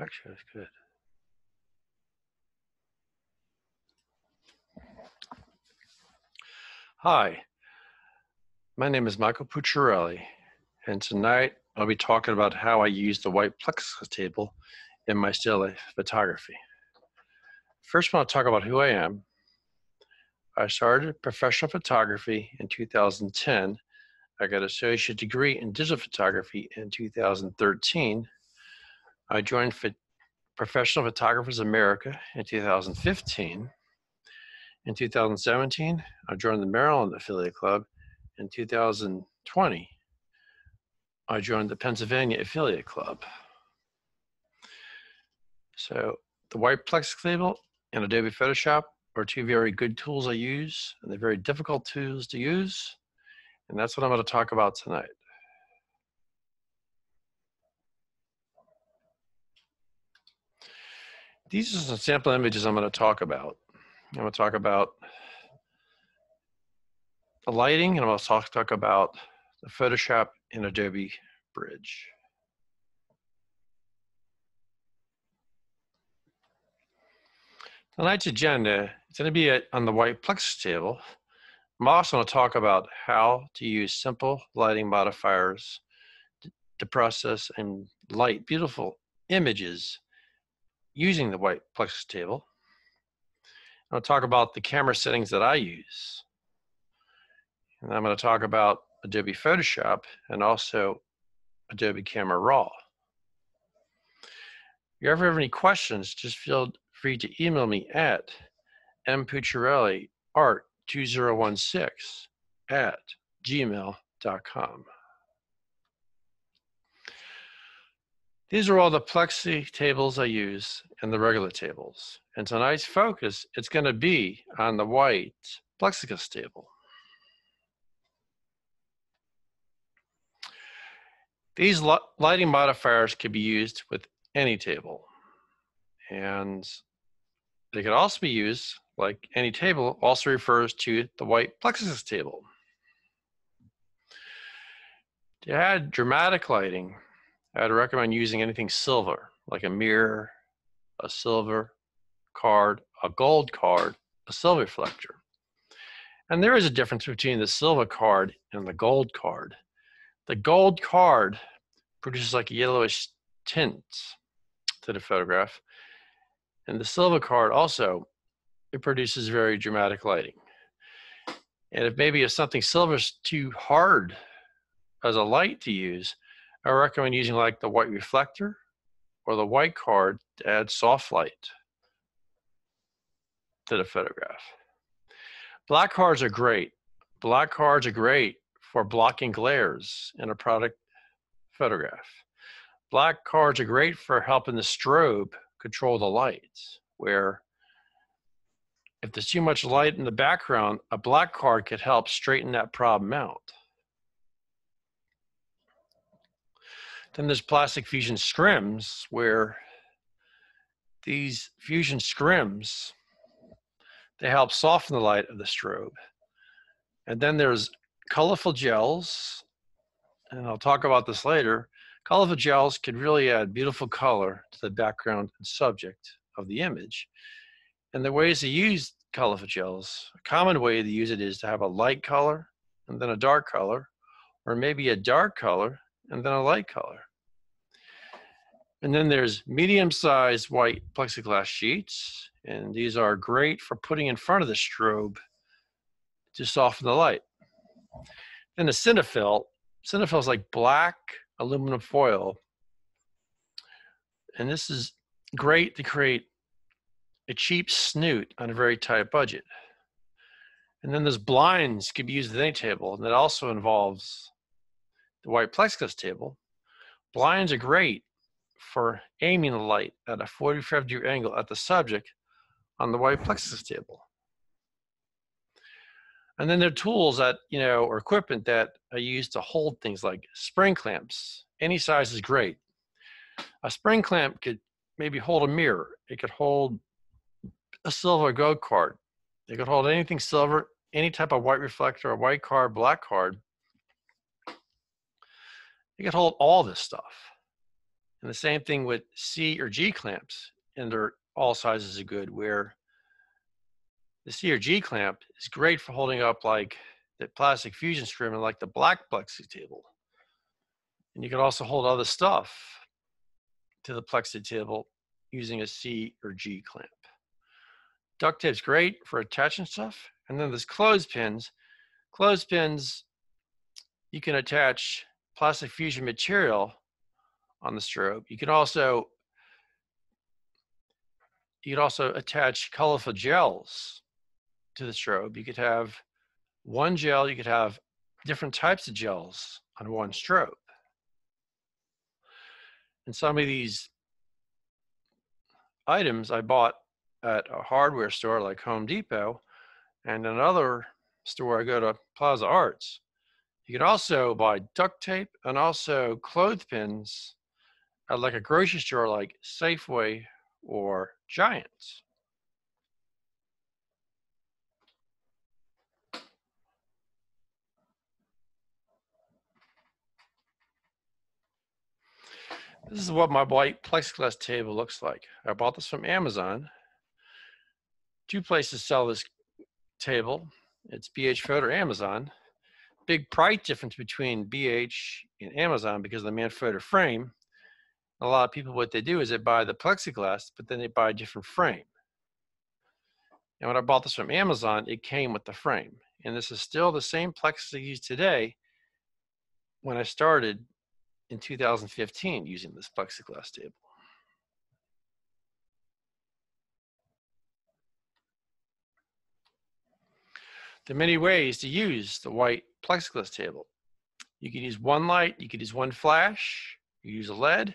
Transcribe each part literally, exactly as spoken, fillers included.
Actually, that's good. Hi, my name is Michael Pucciarelli, and tonight I'll be talking about how I use the white plexiglass table in my still life photography. First, I want to talk about who I am. I started professional photography in two thousand ten. I got an associate degree in digital photography in two thousand thirteen. I joined Professional Photographers of America in two thousand fifteen. In two thousand seventeen, I joined the Maryland Affiliate Club. In two thousand twenty, I joined the Pennsylvania Affiliate Club. So the white plexiglass table and Adobe Photoshop are two very good tools I use, and they're very difficult tools to use. And that's what I'm going to talk about tonight. These are some sample images I'm going to talk about. I'm going to talk about the lighting, and I'm going to talk, talk about the Photoshop and Adobe Bridge. Tonight's agenda is going to be at, on the white plexiglass table. I'm also going to talk about how to use simple lighting modifiers to process and light beautiful images using the white plexiglass table. I'll talk about the camera settings that I use. And I'm going to talk about Adobe Photoshop and also Adobe Camera Raw. If you ever have any questions, just feel free to email me at m pucciarelli art two thousand sixteen at gmail dot com. These are all the plexi tables I use and the regular tables. And tonight's focus, it's going to be on the white plexiglass table. These lighting modifiers can be used with any table. And they can also be used, like any table, also refers to the white plexiglass table. To add dramatic lighting, I'd recommend using anything silver, like a mirror, a silver card, a gold card, a silver reflector. And there is a difference between the silver card and the gold card. The gold card produces like a yellowish tint to the photograph. And the silver card also, it produces very dramatic lighting. And if maybe if something silver is too hard as a light to use, I recommend using like the white reflector or the white card to add soft light to the photograph. Black cards are great. Black cards are great for blocking glares in a product photograph. Black cards are great for helping the strobe control the lights, where if there's too much light in the background, a black card could help straighten that problem out. Then there's plastic fusion scrims, where these fusion scrims, they help soften the light of the strobe. And then there's colorful gels, and I'll talk about this later. Colorful gels can really add beautiful color to the background and subject of the image. And the ways to use colorful gels, a common way to use it is to have a light color and then a dark color, or maybe a dark color and then a light color. And then there's medium-sized white plexiglass sheets, and these are great for putting in front of the strobe to soften the light. Then the Cinefil. Cinefil is like black aluminum foil, and this is great to create a cheap snoot on a very tight budget. And then there's blinds can be used with any table, and that also involves the white plexiglass table. Blinds are great for aiming the light at a forty-five degree angle at the subject on the white plexiglass table. And then there are tools that, you know, or equipment that are used to hold things like spring clamps. Any size is great. A spring clamp could maybe hold a mirror. It could hold a silver gold card. It could hold anything silver, any type of white reflector, a white card, black card. It could hold all this stuff. And the same thing with C or G clamps, and they're all sizes are good, where the C or G clamp is great for holding up like the plastic fusion scrim and like the black plexi table. And you can also hold other stuff to the plexi table using a C or G clamp. Duct tape's great for attaching stuff. And then there's clothespins. Clothespins, you can attach plastic fusion material on the strobe. You can also you could also attach colorful gels to the strobe. You could have one gel, you could have different types of gels on one strobe. And some of these items I bought at a hardware store like Home Depot, and another store I go to, Plaza Arts. You can also buy duct tape and also clothespins at like a grocery store like Safeway or Giants. This is what my white plexiglass table looks like. I bought this from Amazon. Two places sell this table. It's B H Photo or Amazon. Big price difference between B H and Amazon because of the Manfrotto frame. A lot of people, what they do is they buy the plexiglass, but then they buy a different frame. And when I bought this from Amazon, it came with the frame. And this is still the same plexiglass I use today when I started in two thousand fifteen using this plexiglass table. There are many ways to use the white plexiglass table. You can use one light, you could use one flash, you use a L E D.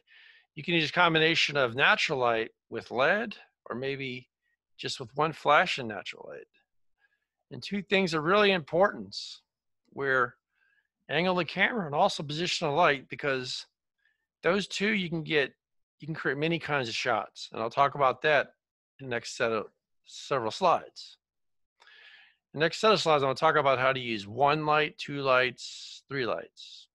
You can use a combination of natural light with L E D, or maybe just with one flash and natural light. And two things are really important, where angle the camera and also position the light, because those two you can get, you can create many kinds of shots. And I'll talk about that in the next set of several slides. The next set of slides, I'm going to talk about how to use one light, two lights, three lights.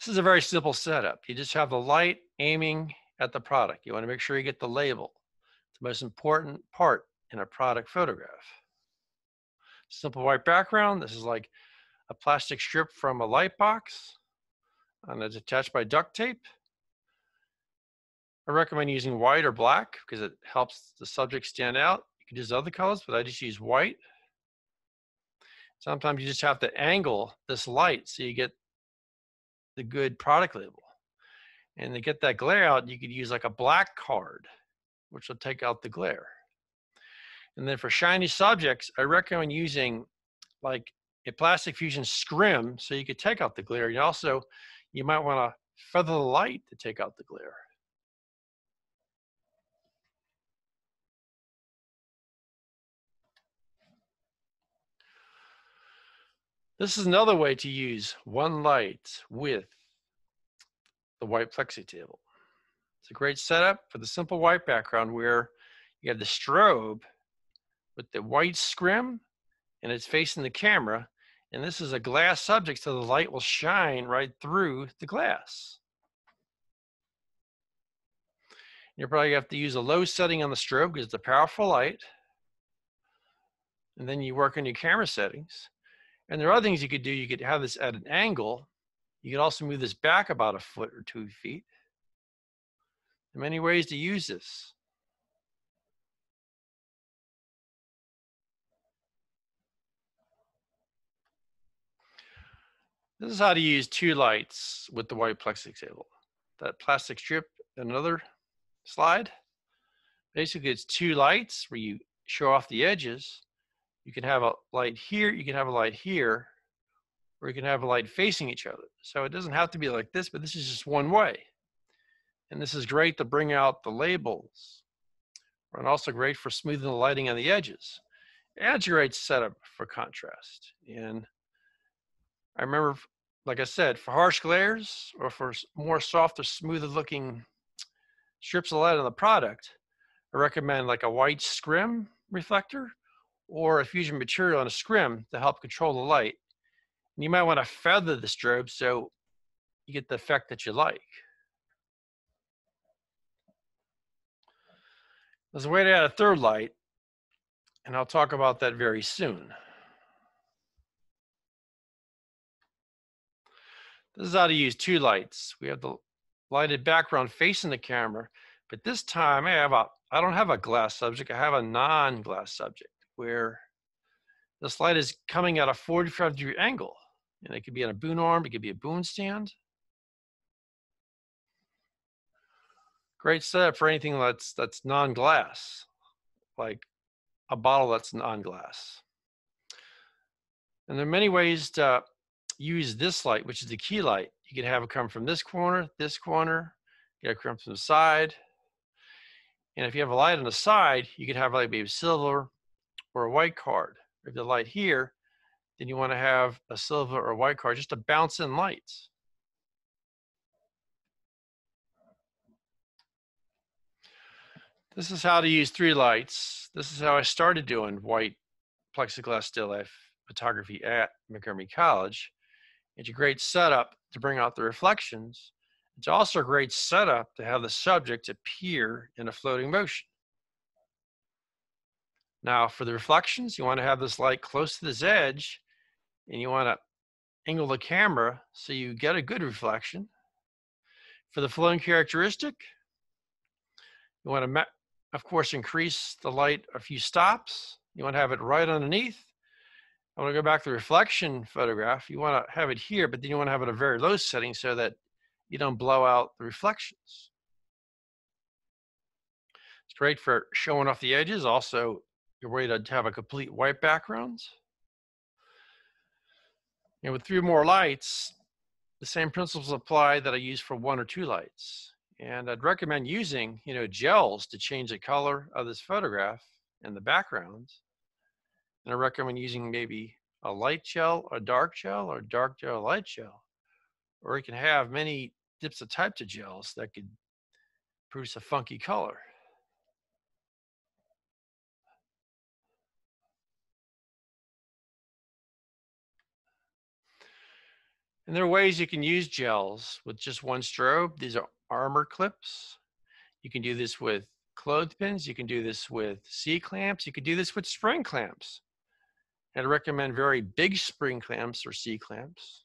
This is a very simple setup. You just have the light aiming at the product. You want to make sure you get the label. It's the most important part in a product photograph. Simple white background. This is like a plastic strip from a light box, and it's attached by duct tape. I recommend using white or black because it helps the subject stand out. You can use other colors, but I just use white. Sometimes you just have to angle this light so you get the good product label. And to get that glare out, you could use like a black card, which will take out the glare. And then for shiny subjects, I recommend using like a plastic fusion scrim so you could take out the glare. You also, you might want to feather the light to take out the glare. This is another way to use one light with the white plexi table. It's a great setup for the simple white background where you have the strobe with the white scrim and it's facing the camera. And this is a glass subject, so the light will shine right through the glass. You're probably gonna have to use a low setting on the strobe because it's a powerful light. And then you work on your camera settings. And there are other things you could do. You could have this at an angle. You could also move this back about a foot or two feet. There are many ways to use this. This is how to use two lights with the white plexiglass table. That plastic strip, another slide. Basically, it's two lights where you show off the edges. You can have a light here, you can have a light here, or you can have a light facing each other. So it doesn't have to be like this, but this is just one way. And this is great to bring out the labels, and also great for smoothing the lighting on the edges. It adds a great setup for contrast. And I remember, like I said, for harsh glares or for more softer, smoother looking strips of light on the product, I recommend like a white scrim reflector or a fusion material in a scrim to help control the light. And you might want to feather the strobe so you get the effect that you like. There's a way to add a third light, and I'll talk about that very soon. This is how to use two lights. We have the lighted background facing the camera, but this time I have a, I don't have a glass subject, I have a non-glass subject where this light is coming at a forty-five degree angle. And it could be on a boom arm, it could be a boom stand. Great setup for anything that's, that's non-glass, like a bottle that's non-glass. And there are many ways to use this light, which is the key light. You can have it come from this corner, this corner, you can have it come from the side. And if you have a light on the side, you could have like maybe silver or a white card. If the light here, then you want to have a silver or white card just to bounce in lights. This is how to use three lights. This is how I started doing white plexiglass still life photography at Montgomery College. It's a great setup to bring out the reflections. It's also a great setup to have the subject appear in a floating motion. Now for the reflections, you want to have this light close to this edge and you want to angle the camera so you get a good reflection. For the flowing characteristic, you want to, of course, increase the light a few stops. You want to have it right underneath. I want to go back to the reflection photograph. You want to have it here, but then you want to have it at a very low setting so that you don't blow out the reflections. It's great for showing off the edges. Also, your way to have a complete white background. And with three more lights, the same principles apply that I use for one or two lights. And I'd recommend using, you know, gels to change the color of this photograph and the background. And I recommend using maybe a light gel, a dark gel, or dark gel, light gel. Or you can have many dips of types of gels that could produce a funky color. And there are ways you can use gels with just one strobe. These are armor clips. You can do this with clothespins. You can do this with C-clamps. You can do this with spring clamps. And I recommend very big spring clamps or C-clamps.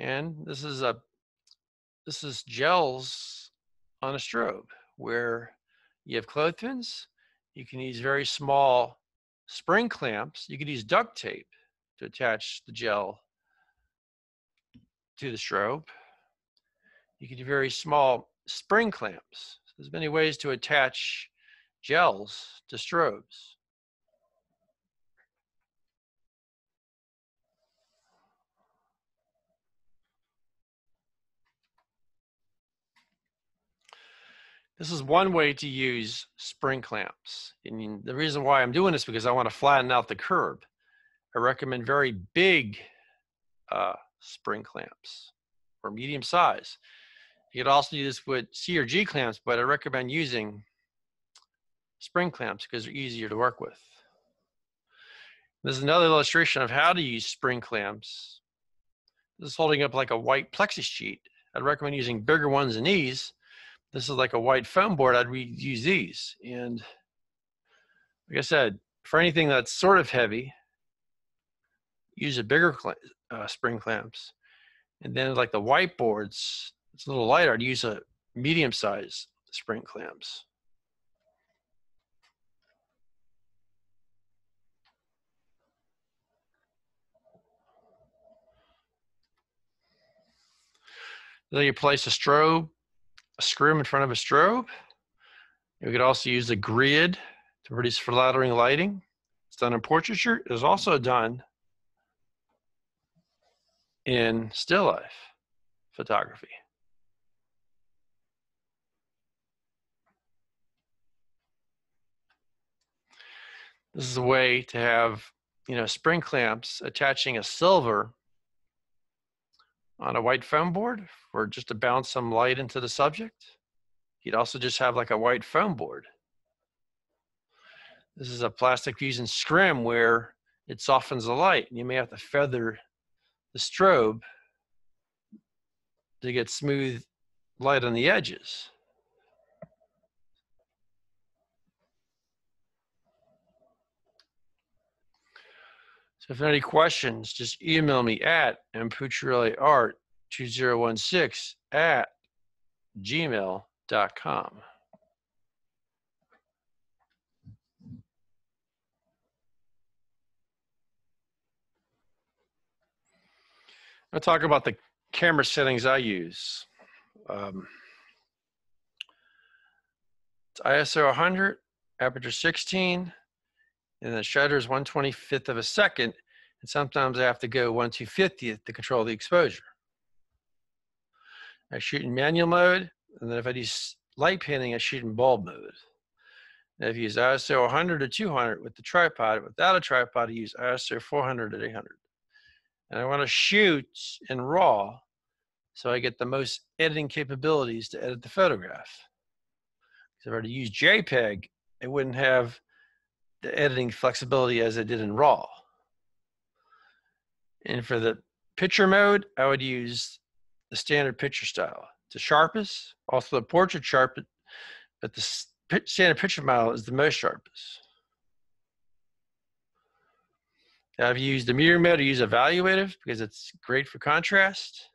And this is a this is gels on a strobe where you have clothespins. You can use very small spring clamps. You can use duct tape to attach the gel to the strobe. You can do very small spring clamps. So there's many ways to attach gels to strobes. This is one way to use spring clamps. And the reason why I'm doing this is because I want to flatten out the curve. I recommend very big uh, spring clamps or medium size. You could also do this with C or G clamps, but I recommend using spring clamps because they're easier to work with. This is another illustration of how to use spring clamps. This is holding up like a white plexi sheet. I'd recommend using bigger ones than these. This is like a white foam board. I'd use these. And like I said, for anything that's sort of heavy, use a bigger cl uh, spring clamps. And then like the whiteboards, it's a little lighter. I'd use a medium size spring clamps. Then you place a strobe, a scrim in front of a strobe. You could also use a grid to produce flattering lighting. It's done in portraiture. It is also done in still life photography. This is a way to have, you know, spring clamps attaching a silver on a white foam board for just to bounce some light into the subject. You'd also just have like a white foam board. This is a plastic fusion scrim where it softens the light. You may have to feather the strobe to get smooth light on the edges. So if there are any questions, just email me at m pucciarelli art two zero one six at gmail dot com. I'll talk about the camera settings I use. Um, it's I S O one hundred, aperture sixteen, and the shutter is one twenty-fifth of a second, and sometimes I have to go one two fiftieth to control the exposure. I shoot in manual mode, and then if I do light panning, I shoot in bulb mode. And if you use I S O one hundred or two hundred with the tripod, without a tripod, I use I S O four hundred or eight hundred. And I want to shoot in RAW so I get the most editing capabilities to edit the photograph. Because if I were to use JPEG, it wouldn't have the editing flexibility as I did in RAW. And for the picture mode, I would use the standard picture style. It's the sharpest, also the portrait sharpest, but the standard picture model is the most sharpest. I've used the mirror mode to use evaluative because it's great for contrast.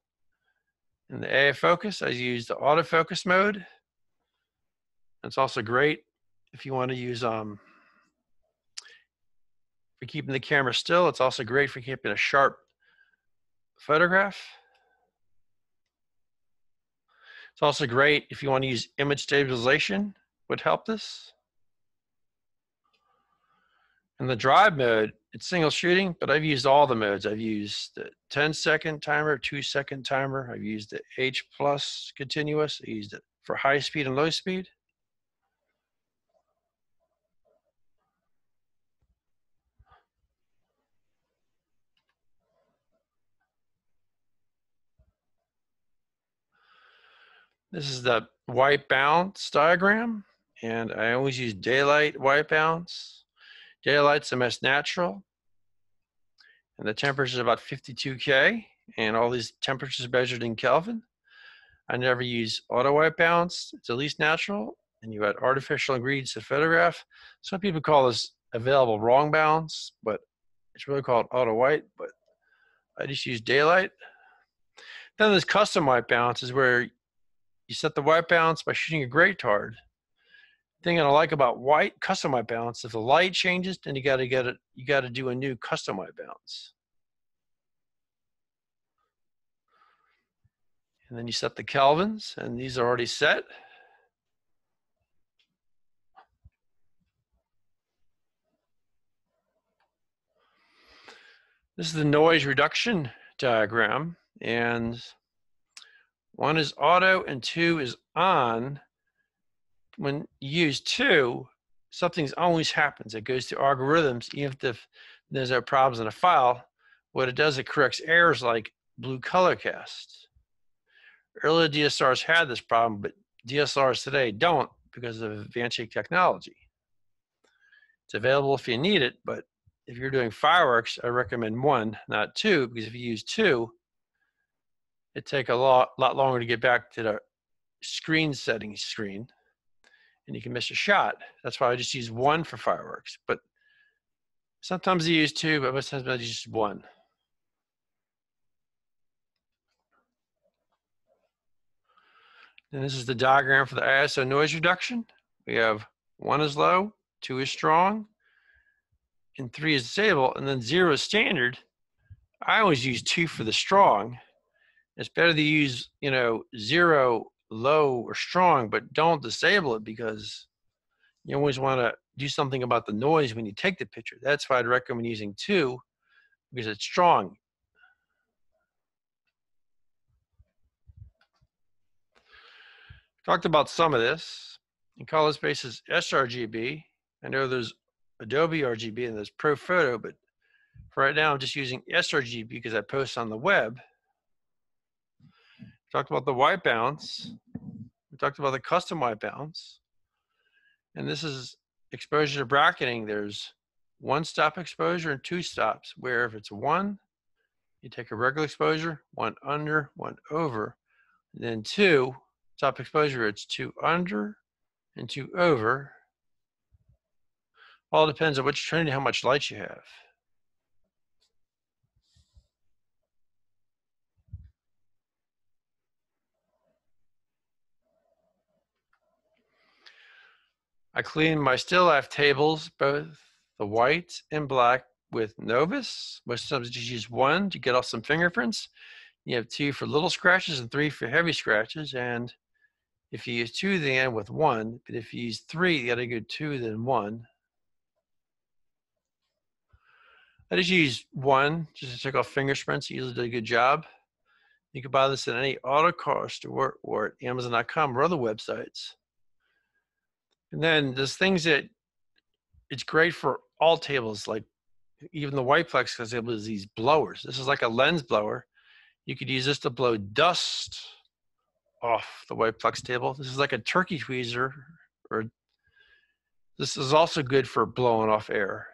In the A I focus, I use the autofocus mode. It's also great if you want to use, um, for keeping the camera still. It's also great for keeping a sharp photograph. It's also great if you want to use image stabilization, would help this. In the drive mode, it's single shooting, but I've used all the modes. I've used the ten second timer, two second timer. I've used the H plus continuous. I used it for high speed and low speed. This is the white balance diagram, and I always use daylight white balance. Daylight's the most natural, and the temperature is about fifty-two K, and all these temperatures measured in Kelvin. I never use auto white balance. It's the least natural, and you add artificial ingredients to photograph. Some people call this available wrong balance, but it's really called auto white, but I just use daylight. Then there's custom white balance, is where you set the white balance by shooting a great card. Thing I like about white custom white balance, if the light changes, then you got to get it. You got to do a new custom white balance, and then you set the Kelvins, and these are already set. This is the noise reduction diagram, and one is auto, and two is on. When you use two, something always happens. It goes to algorithms, even if there's no problems in a file. What it does, it corrects errors like blue color cast. Earlier D S Rs had this problem, but D S Rs today don't because of advancing technology. It's available if you need it, but if you're doing fireworks, I recommend one, not two, because if you use two, it'd take a lot, lot longer to get back to the screen settings screen. And you can miss a shot. That's why I just use one for fireworks. But sometimes I use two, but most times I just use one. And this is the diagram for the I S O noise reduction. We have one is low, two is strong, and three is stable, and then zero is standard. I always use two for the strong. It's better to use, you know, zero low or strong, but don't disable it because you always want to do something about the noise when you take the picture. That's why I'd recommend using two, because it's strong. Talked about some of this. In color space is sRGB. I know there's Adobe R G B and there's Pro Photo, but for right now I'm just using sRGB because I post on the web. Talked about the white balance. We talked about the custom white balance. And this is exposure to bracketing, there's one stop exposure and two stops, where if it's one, you take a regular exposure, one under, one over, and then two stop exposure, it's two under and two over. All depends on which trinity, how much light you have. I clean my still life tables, both the white and black, with Novus. Most times you use one to get off some fingerprints. You have two for little scratches and three for heavy scratches. And if you use two, then you end with one. But if you use three, you gotta go two, then one. I just use one just to take off fingerprints. It usually does a good job. You can buy this at any auto car store or at Amazon dot com or other websites. And then there's things that it's great for all tables, like even the Whiteplex, because it was these blowers. This is like a lens blower. You could use this to blow dust off the Whiteplex table. This is like a turkey tweezer, or this is also good for blowing off air.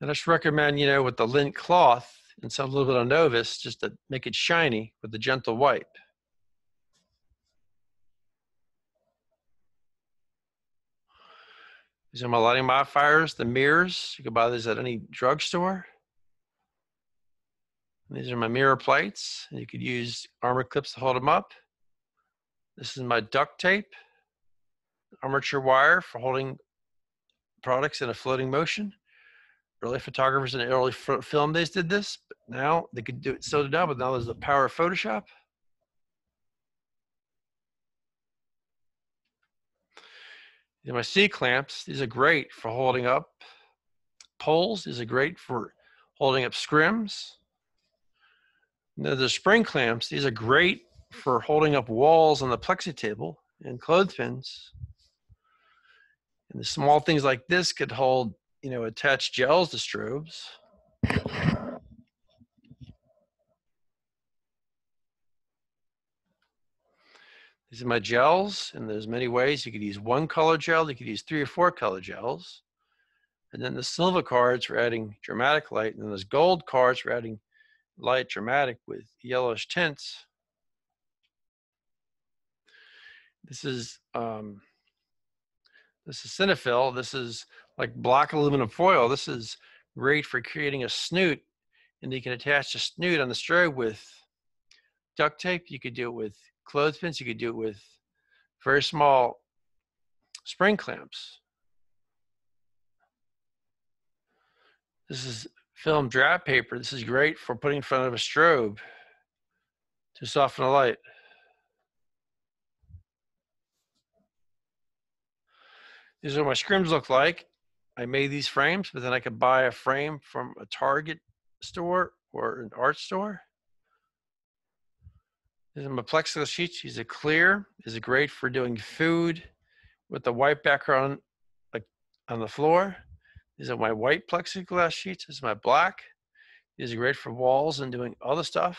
And I just recommend, you know, with the lint cloth and some little bit of Novus, just to make it shiny with a gentle wipe. These are my lighting modifiers, the mirrors. You can buy these at any drugstore. These are my mirror plates. You could use armor clips to hold them up. This is my duct tape, armature wire for holding products in a floating motion. Early photographers in the early film days did this, but now they could do it so now, but now there's the power of Photoshop. My C-clamps, these are great for holding up poles. These are great for holding up scrims. Now the spring clamps, these are great for holding up walls on the plexi table and clothespins. And the small things like this could hold, you know, attached gels to strobes. These are my gels, and there's many ways. You could use one color gel, you could use three or four color gels. And then the silver cards for adding dramatic light, and then there's gold cards for adding light dramatic with yellowish tints. This is, um, this is Cinefil. This is like black aluminum foil. This is great for creating a snoot, and you can attach a snoot on the strobe with duct tape. You could do it with clothespins, you could do it with very small spring clamps. This is film draft paper. This is great for putting in front of a strobe to soften the light. These are what my scrims look like. I made these frames, but then I could buy a frame from a Target store or an art store. These are my plexiglass sheets. These are clear. These are great for doing food with the white background, like on the floor. These are my white plexiglass sheets. This is my black. These are great for walls and doing other stuff.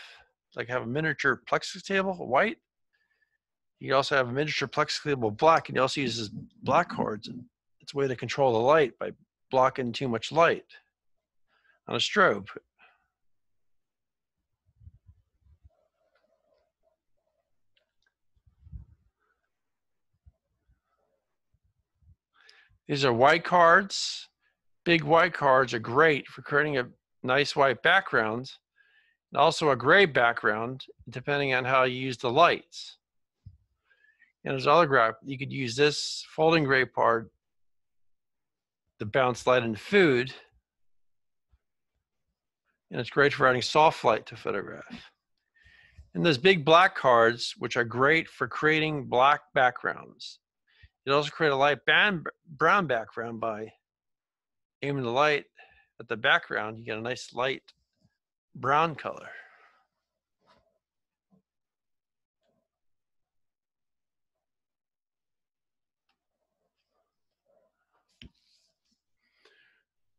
Like have a miniature plexiglass table, white. You also have a miniature plexiglass table, black, and you also use these black cards. It's a way to control the light by blocking too much light on a strobe. These are white cards. Big white cards are great for creating a nice white background, and also a gray background, depending on how you use the lights. And there's other graph. You could use this folding gray part to bounce light into food. And it's great for adding soft light to photograph. And those big black cards, which are great for creating black backgrounds. You can also create a light brown background by aiming the light at the background. You get a nice light brown color.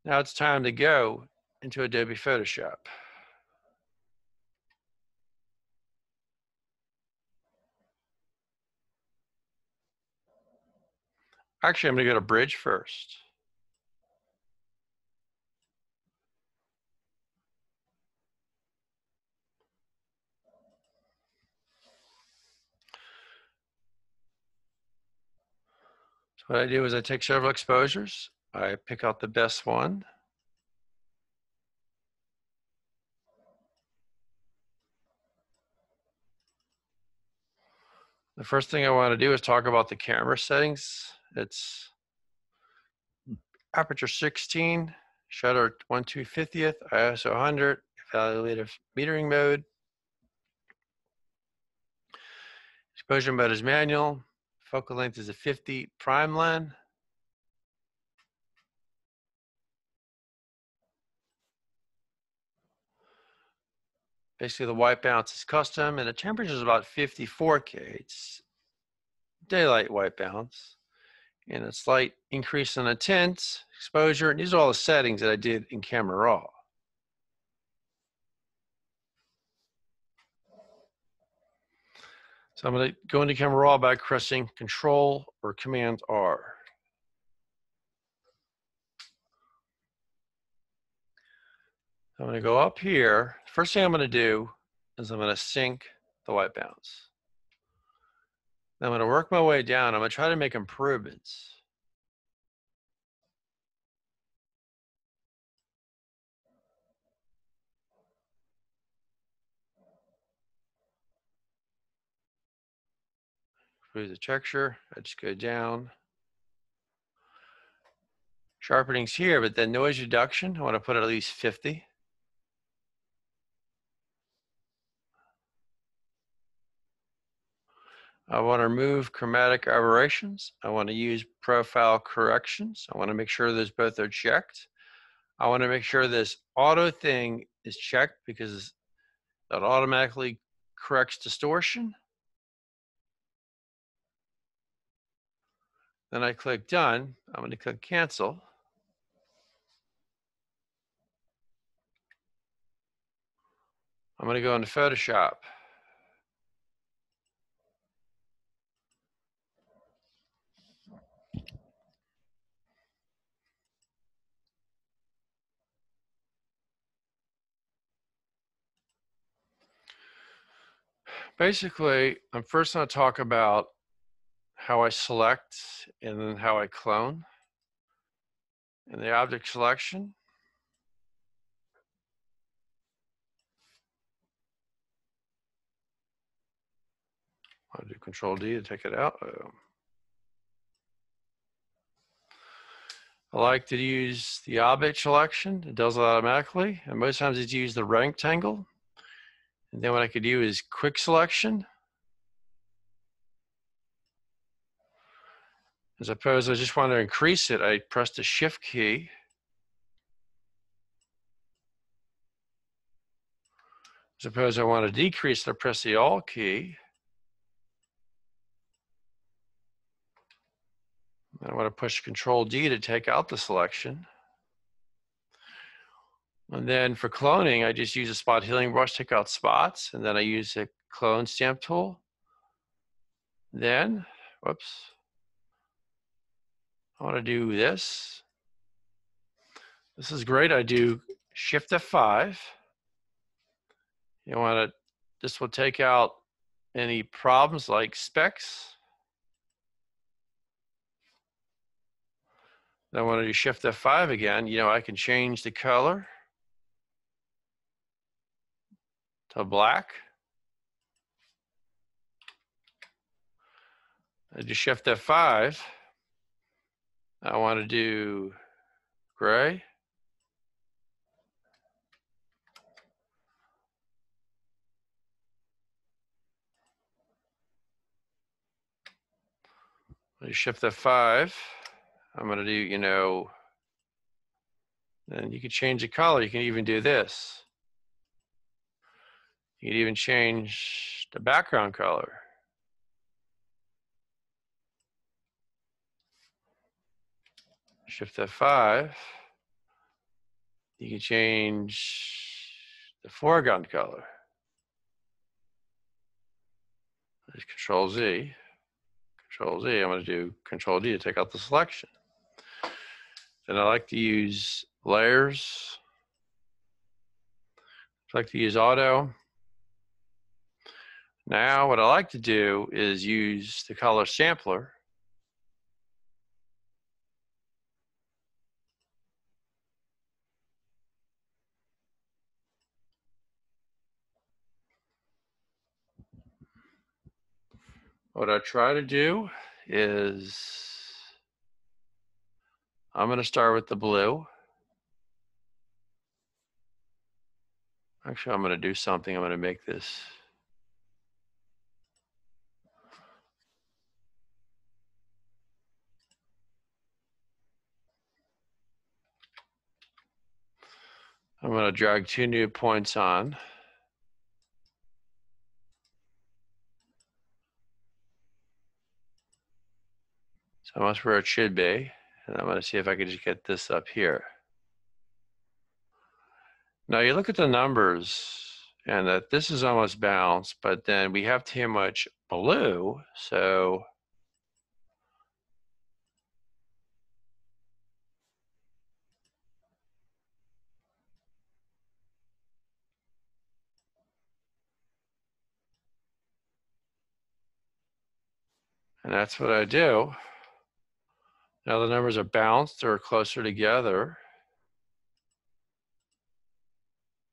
Now it's time to go into Adobe Photoshop. Actually, I'm going to go to Bridge first. So what I do is I take several exposures. I pick out the best one. The first thing I want to do is talk about the camera settings. It's aperture sixteen, shutter one two fiftieth, I S O one hundred, evaluative metering mode. Exposure mode is manual. Focal length is a fifty prime line. Basically, the white balance is custom, and the temperature is about fifty-four K. It's daylight white balance, and a slight increase in the tint, exposure, and these are all the settings that I did in Camera Raw. So I'm going to go into Camera Raw by pressing Control or Command R. I'm going to go up here. First thing I'm going to do is I'm going to sync the white balance. I'm going to work my way down. I'm going to try to make improvements. Improve the texture. I just go down. Sharpening's here, but then noise reduction, I want to put at least fifty. I want to remove chromatic aberrations. I want to use profile corrections. I want to make sure those both are checked. I want to make sure this auto thing is checked because that automatically corrects distortion. Then I click Done. I'm going to click Cancel. I'm going to go into Photoshop. Basically, I'm first going to talk about how I select and then how I clone. And the object selection. I'll do Control D to take it out. I like to use the object selection. It does it automatically. And most times it's used the rectangle. And then what I could do is quick selection. I suppose I just want to increase it. I press the shift key. I suppose I want to decrease it. I press the alt key. I want to push Control D to take out the selection. And then for cloning, I just use a spot healing brush, take out spots, and then I use a clone stamp tool. Then, whoops, I want to do this. This is great. I do Shift F five. You want to, this will take out any problems like specs. Then I want to do Shift F five again. You know, I can change the color to black. I do Shift F five. I want to do gray. I shift F five. I'm going to do, you know, then you can change the color. You can even do this. You can even change the background color. Shift F five, you can change the foreground color. There's Control Z, Control Z. I'm going to do Control D to take out the selection. And I like to use layers. I like to use auto. Now what I like to do is use the color sampler. What I try to do is I'm going to start with the blue. Actually, I'm going to do something. I'm going to make this. I'm going to drag two new points on. So that's where it should be. And I'm going to see if I can just get this up here. Now you look at the numbers and that this is almost balanced, but then we have too much blue. So and that's what I do. Now the numbers are balanced or closer together.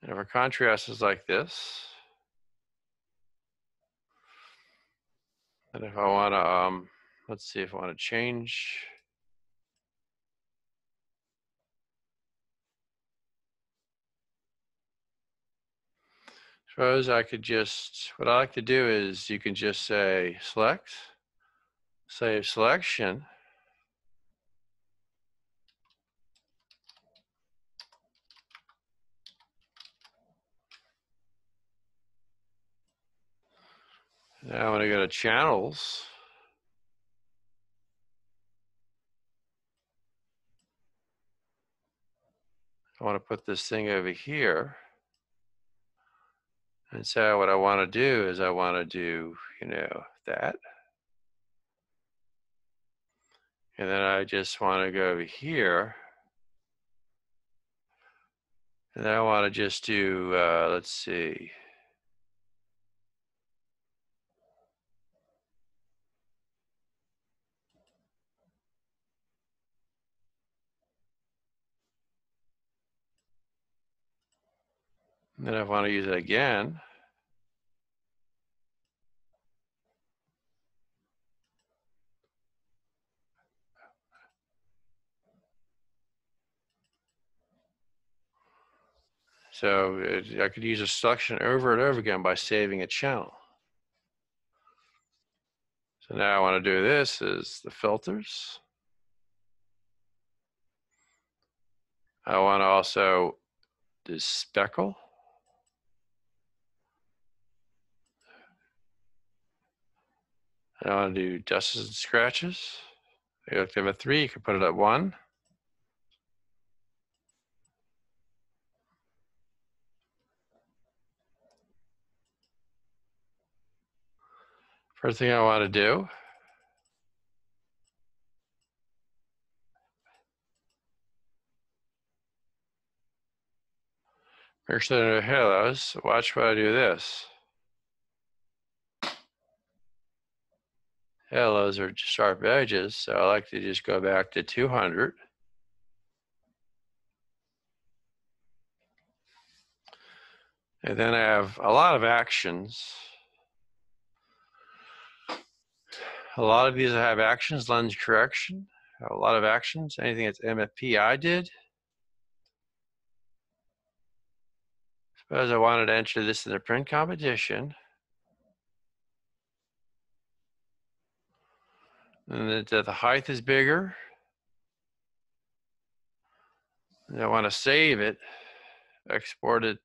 And if our contrast is like this, and if I wanna, um, let's see if I wanna change. Suppose I could just, what I like to do is you can just say select, save selection. Now I'm going to go to channels. I want to put this thing over here. And so what I want to do is I want to do, you know, that. And then I just want to go over here. And then I want to just do, uh, let's see. Then I want to use it again. So it, I could use a selection over and over again by saving a channel. So now I want to do this is the filters. I want to also do speckle. I want to do dusts and scratches. You have to have a three, you can put it at one. First thing I want to do make sure there are no halos. Watch what I do this. Yeah, those are sharp edges, so I like to just go back to two hundred. And then I have a lot of actions. A lot of these I have actions, lens correction, a lot of actions, anything that's M F P I did. Suppose I wanted to enter this in the print competition. And the, the height is bigger. And I want to save it, export it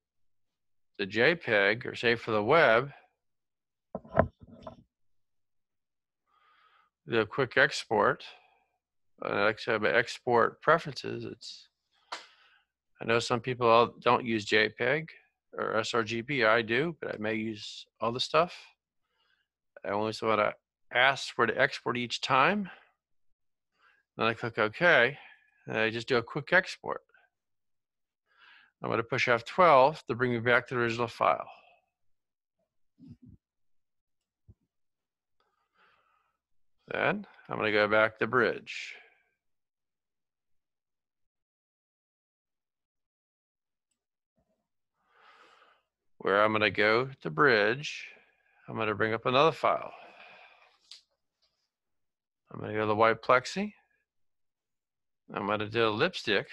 to JPEG or save for the web. Do a quick export. And I actually have export preferences. It's I know some people don't use JPEG or S R G B. I do, but I may use all the stuff. I only want to asks where to export each time. Then I click OK, and I just do a quick export. I'm going to push F twelve to bring me back to the original file. Then I'm going to go back to Bridge. Where I'm going to go to Bridge, I'm going to bring up another file. I'm going to go to the white plexi. I'm going to do a lipstick.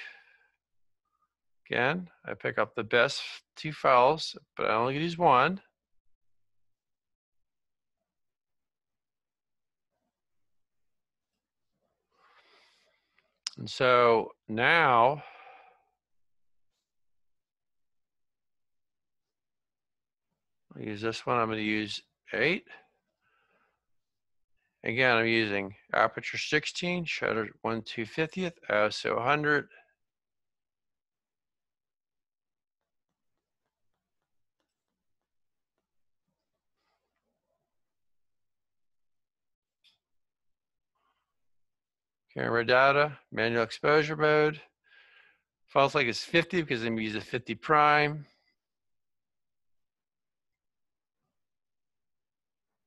Again, I pick up the best two files, but I only can use one. And so now, I'll use this one. I'm going to use eight. Again, I'm using aperture sixteen, shutter one two fiftieth, I S O one hundred. Camera data, manual exposure mode. False light is fifty because I'm using fifty prime.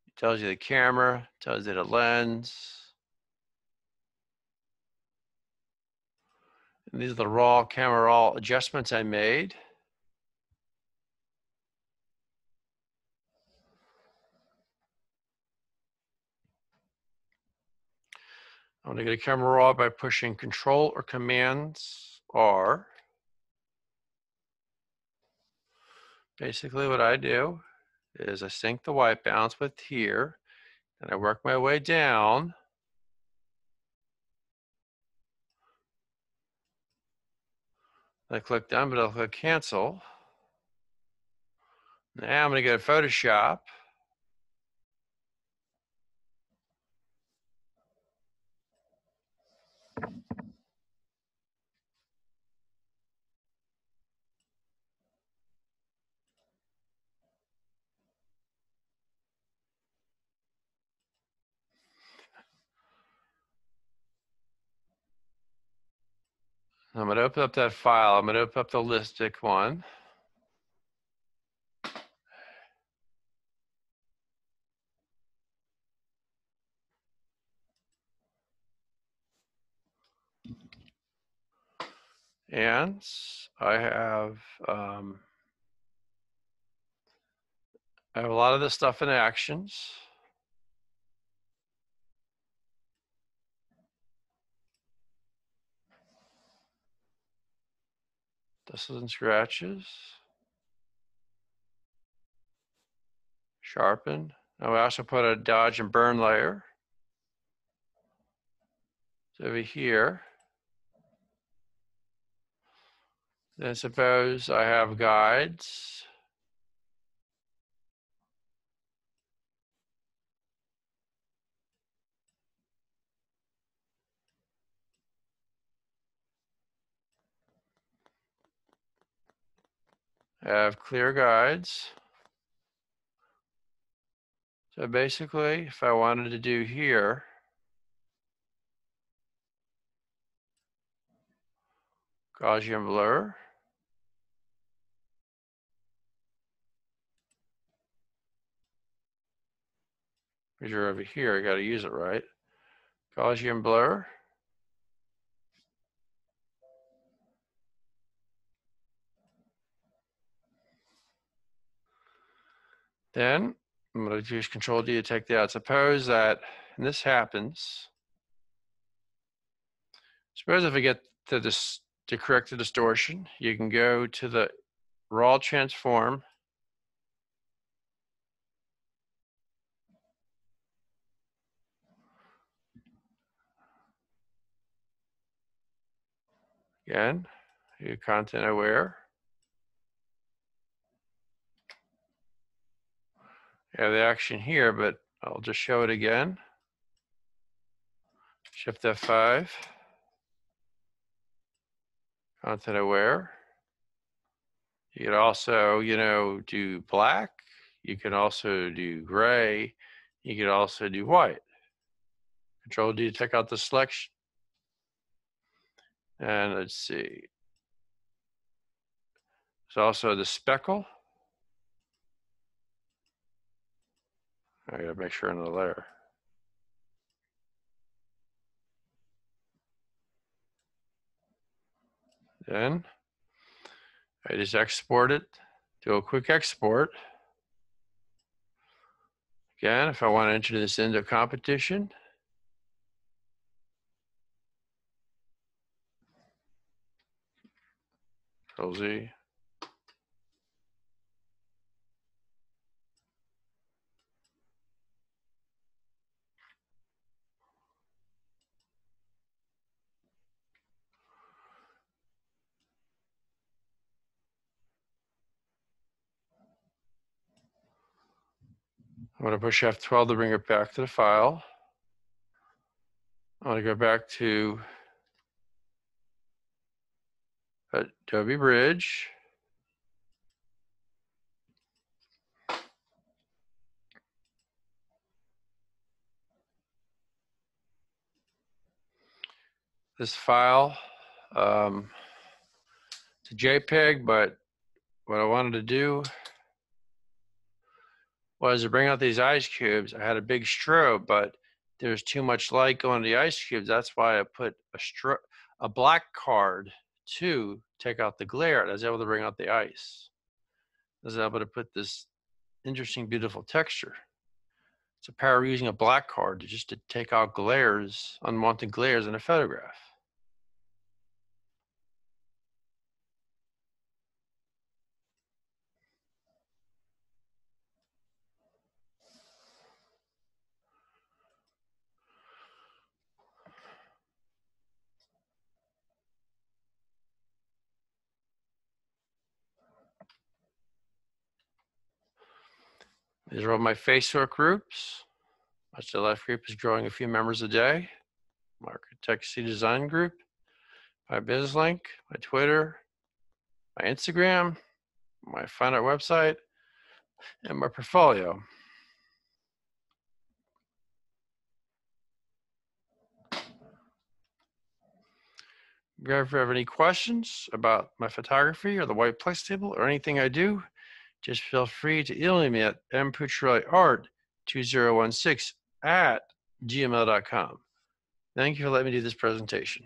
It tells you the camera, tells you the lens. And these are the raw camera raw adjustments I made. I'm going to get a camera raw by pushing Control or Commands R. Basically what I do is I sync the white balance with here, and I work my way down. I click done, but I'll click cancel. Now I'm going to go to Photoshop. I'm going to open up that file. I'm going to open up the lipstick one. And I have, um, I have a lot of this stuff in actions. This is in scratches. Sharpen. Now we also put a dodge and burn layer. So over here. Then suppose I have guides. I have clear guides. So basically, if I wanted to do here, Gaussian blur. Because you're over here, you got to use it right. Gaussian blur. Then I'm going to use Control D to take that out. Suppose that, and this happens. Suppose if I get to this to correct the distortion, you can go to the raw transform. Again, you're content aware. I have the action here, but I'll just show it again. Shift F five. Content aware. You could also, you know, do black. You can also do gray. You could also do white. Control D to take out the selection. And let's see. There's also the speckle. I gotta make sure another layer. Then I just export it, do a quick export. Again, if I want to enter this into a competition, Control Z. I'm going to push F twelve to bring it back to the file. I want to go back to Adobe Bridge. This file, um, it's a JPEG, but what I wanted to do was to bring out these ice cubes. I had a big strobe, but there's too much light going to the ice cubes. That's why I put a stro a black card to take out the glare. I was able to bring out the ice. I was able to put this interesting, beautiful texture. It's a power using a black card to just to take out glares, unwanted glares in a photograph. These are all my Facebook groups. My still life group is growing a few members a day. My architecture design group, my BizLink, my Twitter, my Instagram, my Find Art website, and my portfolio. If you ever have any questions about my photography or the white place table or anything I do, just feel free to email me at m pucciarelli art two zero one six at gmail dot com. Thank you for letting me do this presentation.